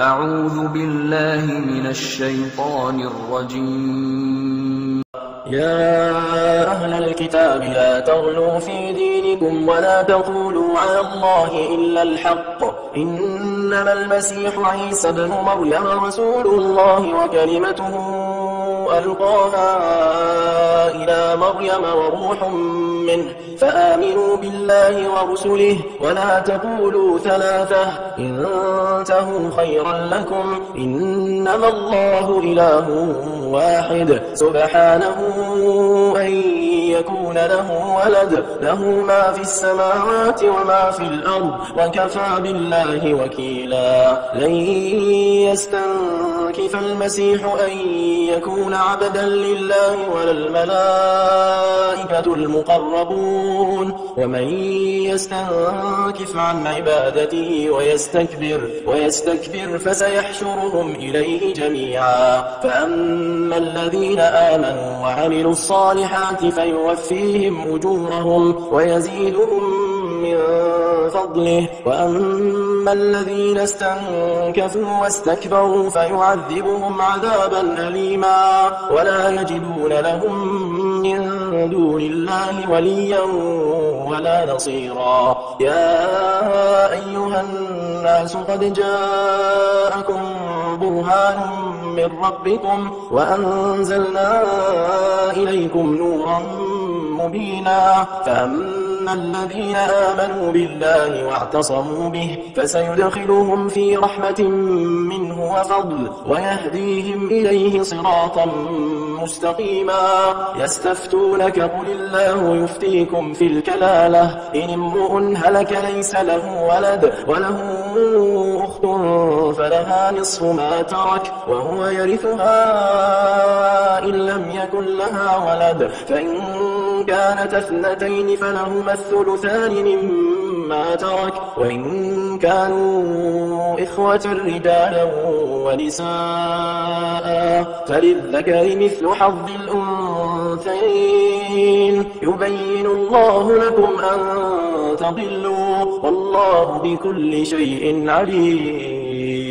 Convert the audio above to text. أعوذ بالله من الشيطان الرجيم. يا أهل الكتاب لا تغلوا في دينكم ولا تقولوا على الله إلا الحق، إنما المسيح عيسى بن مريم رسول الله وكلمته ألقاها إلى مريم وروح منه، فآمنوا بالله ورسله ولا تقولوا ثلاثة انتهوا خيرا لكم، إنما الله إله واحد سبحانه أن يكون له ولد، له ما في السماوات وما في الأرض وكفى بالله وكيلا. لن يستنكف المسيح أن يكون عبدا لله ولا الملائكة المقربون، ومن يستنكف عن عبادته ويستكبر فسيحشرهم إليه جميعا. فأما الذين آمنوا وعملوا الصالحات فيوفيهم أجورهم ويزيدهم من فضله، وأما الذين استنكفوا واستكبروا فيعذبهم عذابا أليما، ولا يجدون لهم من دون الله وليا ولا نصيرا. يا أيها الناس قد جاءكم برهان من ربكم، وأنزلنا إليكم نورا مبينا، فأما الذين آمنوا بالله واعتصموا به فسيدخلهم في رحمة منه وفضل، ويهديهم إليه صراطا مستقيما. يستفتونك قل الله يفتيكم في الكلالة، إن امرؤ هلك ليس له ولد وله أخت فلها نصف ما ترك وهو يرثها إن لم يكن لها ولد، فإن كانت اثنتين فلهما الثلثان مما ترك، وإن كانوا إخوة رجالا ونساء فللذكر مثل حظ الأنثيين. يبين الله لكم أن تضلوا، والله بكل شيء عليم.